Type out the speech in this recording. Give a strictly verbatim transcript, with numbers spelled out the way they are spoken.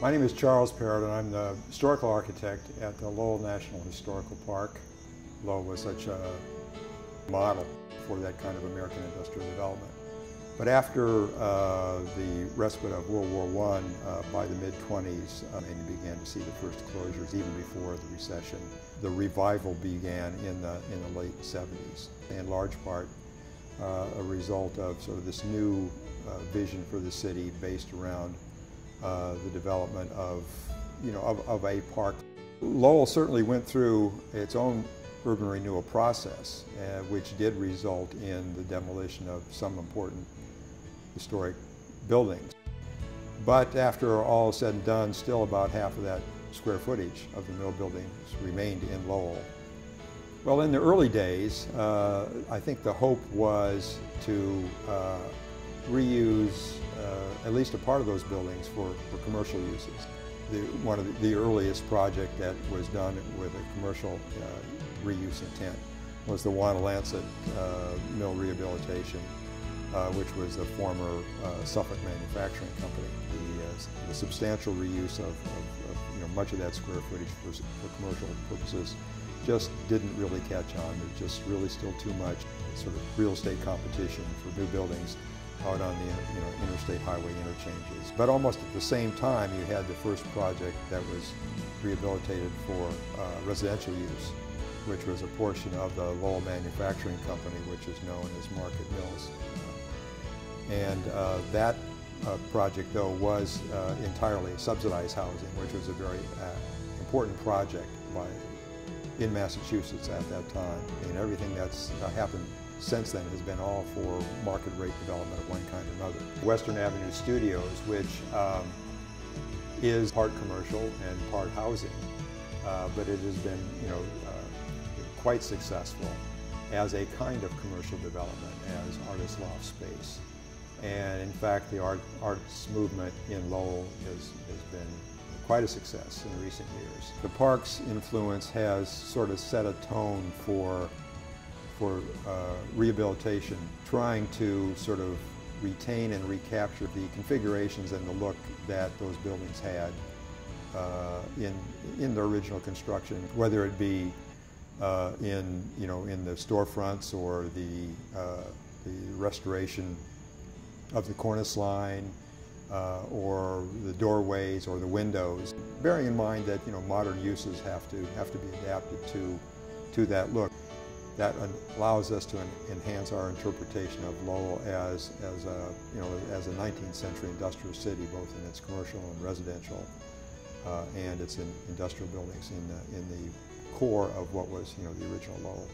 My name is Charles Parrott, and I'm the historical architect at the Lowell National Historical Park. Lowell was such a model for that kind of American industrial development. But after uh, the respite of World War One, uh, by the mid twenties, um, and you began to see the first closures even before the recession, the revival began in the, in the late seventies, in large part uh, a result of sort of this new uh, vision for the city based around Uh, the development of, you know, of, of a park. Lowell certainly went through its own urban renewal process, uh, which did result in the demolition of some important historic buildings. But after all is said and done, still about half of that square footage of the mill buildings remained in Lowell. Well, in the early days, uh, I think the hope was to uh, reuse uh, at least a part of those buildings for, for commercial uses. The, one of the, the earliest project that was done with a commercial uh, reuse intent was the Wanda Lancet uh, Mill rehabilitation, uh, which was the former uh, Suffolk Manufacturing Company. The, uh, the substantial reuse of, of, of you know, much of that square footage for, for commercial purposes just didn't really catch on. There's just really still too much sort of real estate competition for new buildings out on the you know, interstate highway interchanges. But almost at the same time, you had the first project that was rehabilitated for uh, residential use, which was a portion of the Lowell Manufacturing Company, which is known as Market Mills. And uh, that uh, project, though, was uh, entirely subsidized housing, which was a very uh, important project by, in Massachusetts at that time. And everything that's uh, happened since then has been all for market rate development of one kind or another. Western Avenue Studios, which um, is part commercial and part housing, uh, but it has been you know, uh, quite successful as a kind of commercial development, as artist loft space. And in fact, the art, arts movement in Lowell has, has been quite a success in recent years. The park's influence has sort of set a tone for for uh, rehabilitation, trying to sort of retain and recapture the configurations and the look that those buildings had uh, in, in their original construction, whether it be uh, in, you know, in the storefronts or the, uh, the restoration of the cornice line uh, or the doorways or the windows, bearing in mind that, you know, modern uses have to, have to be adapted to, to that look. That allows us to enhance our interpretation of Lowell as, as, a, you know, as a nineteenth century industrial city, both in its commercial and residential, uh, and its in industrial buildings in the, in the core of what was you know, the original Lowell.